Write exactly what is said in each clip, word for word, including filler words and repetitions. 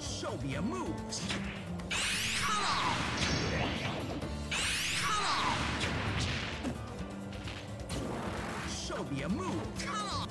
Shovia moves. Come on! Come on! Shovia moves. Come on!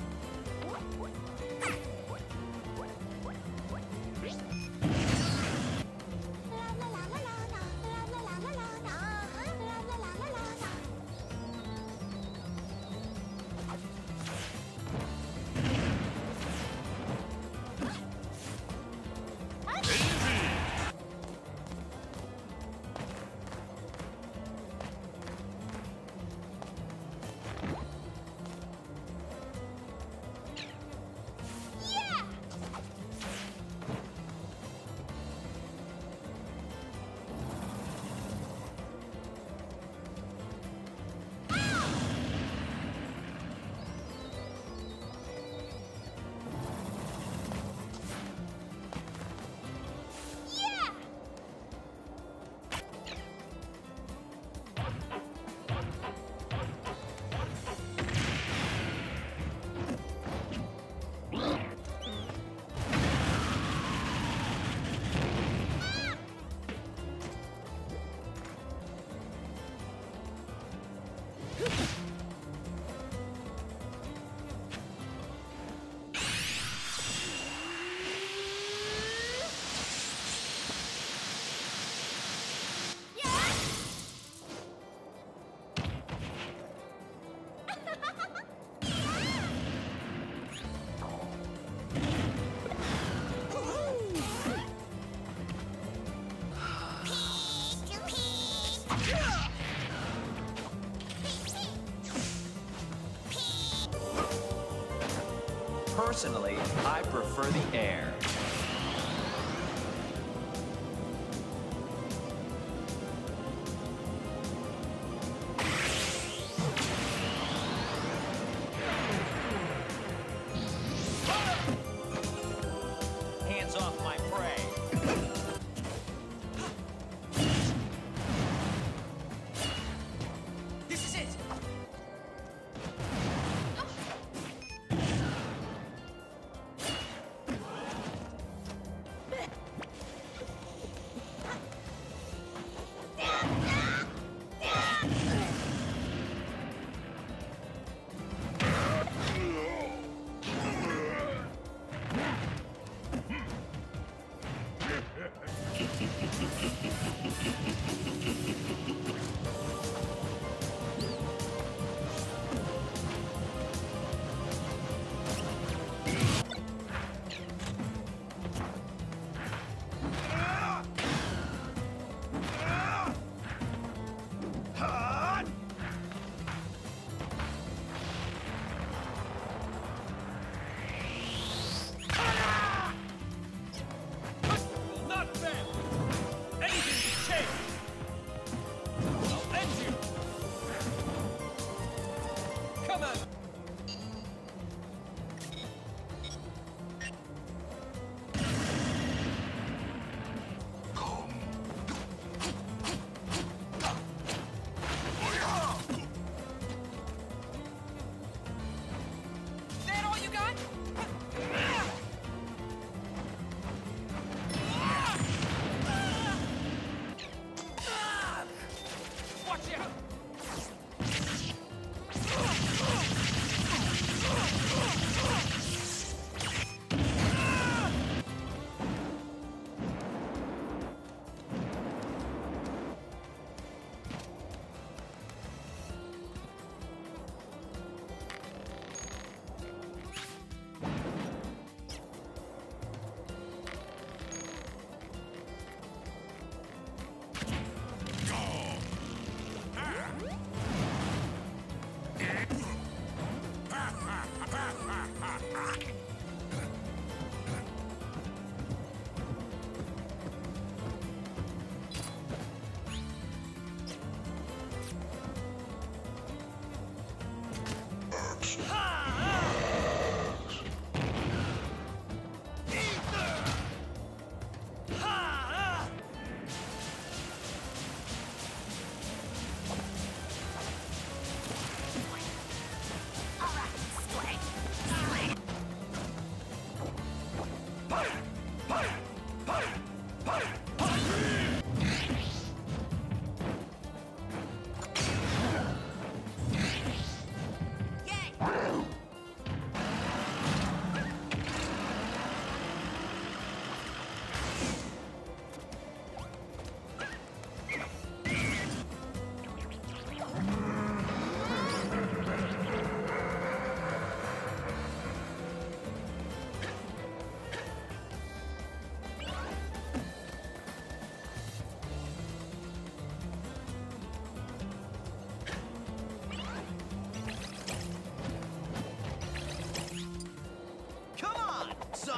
Personally, I prefer the air.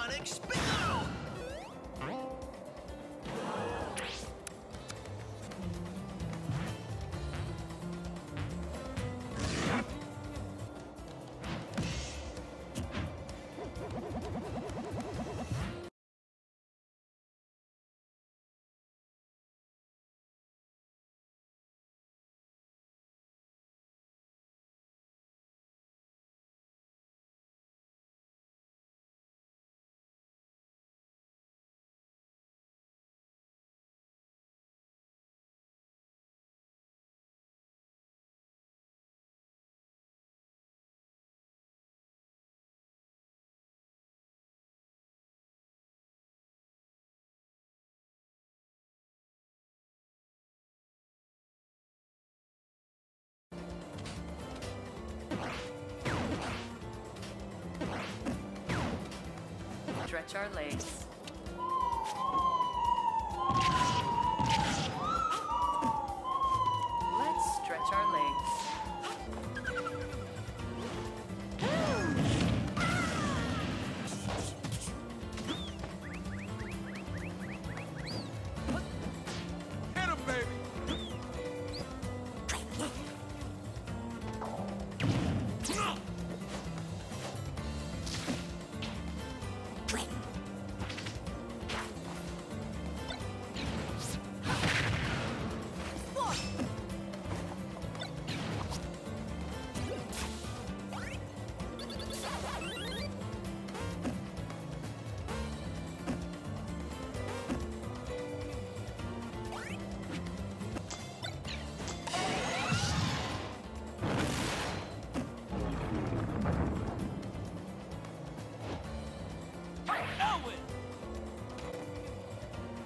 Sonic Spin. Stretch our legs. Let's stretch our legs.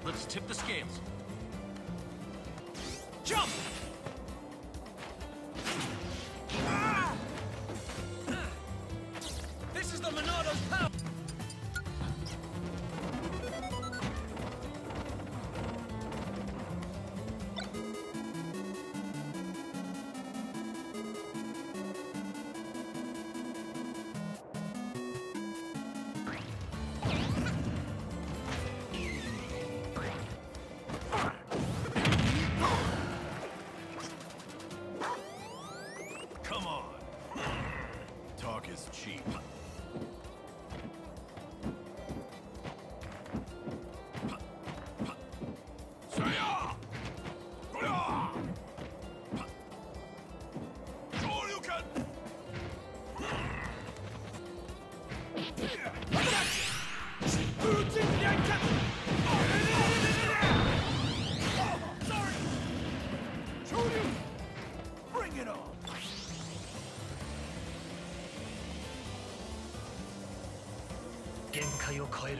Let's tip the scales. Jump! Ah! This is the Monado's power! You'll call it.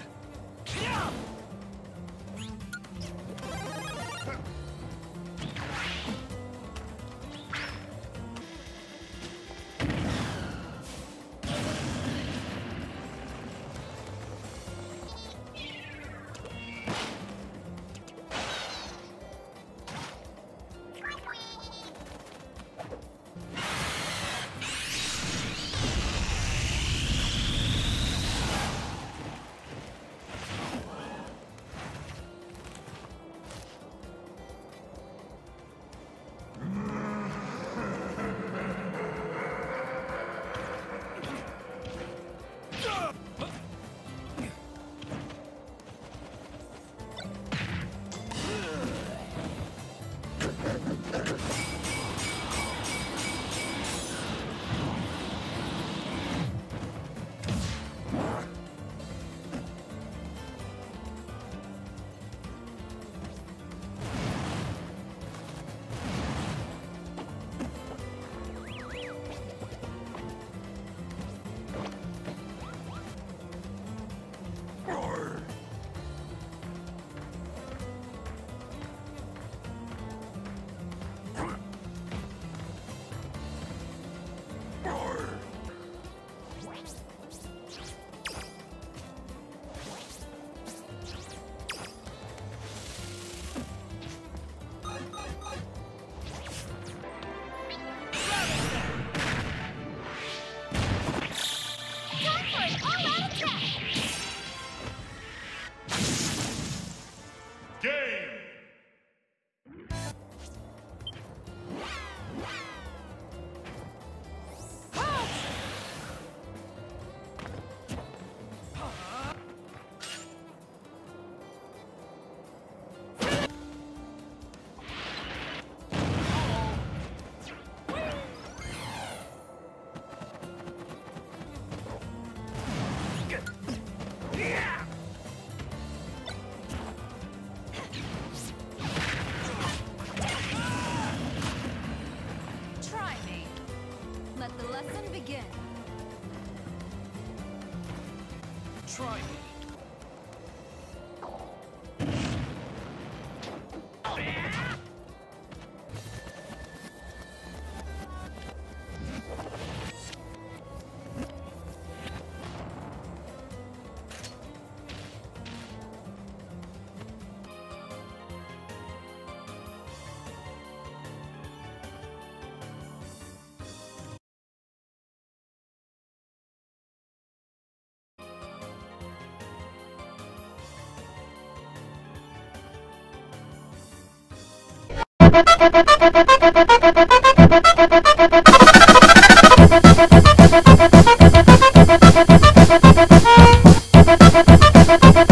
Try me. Thank you.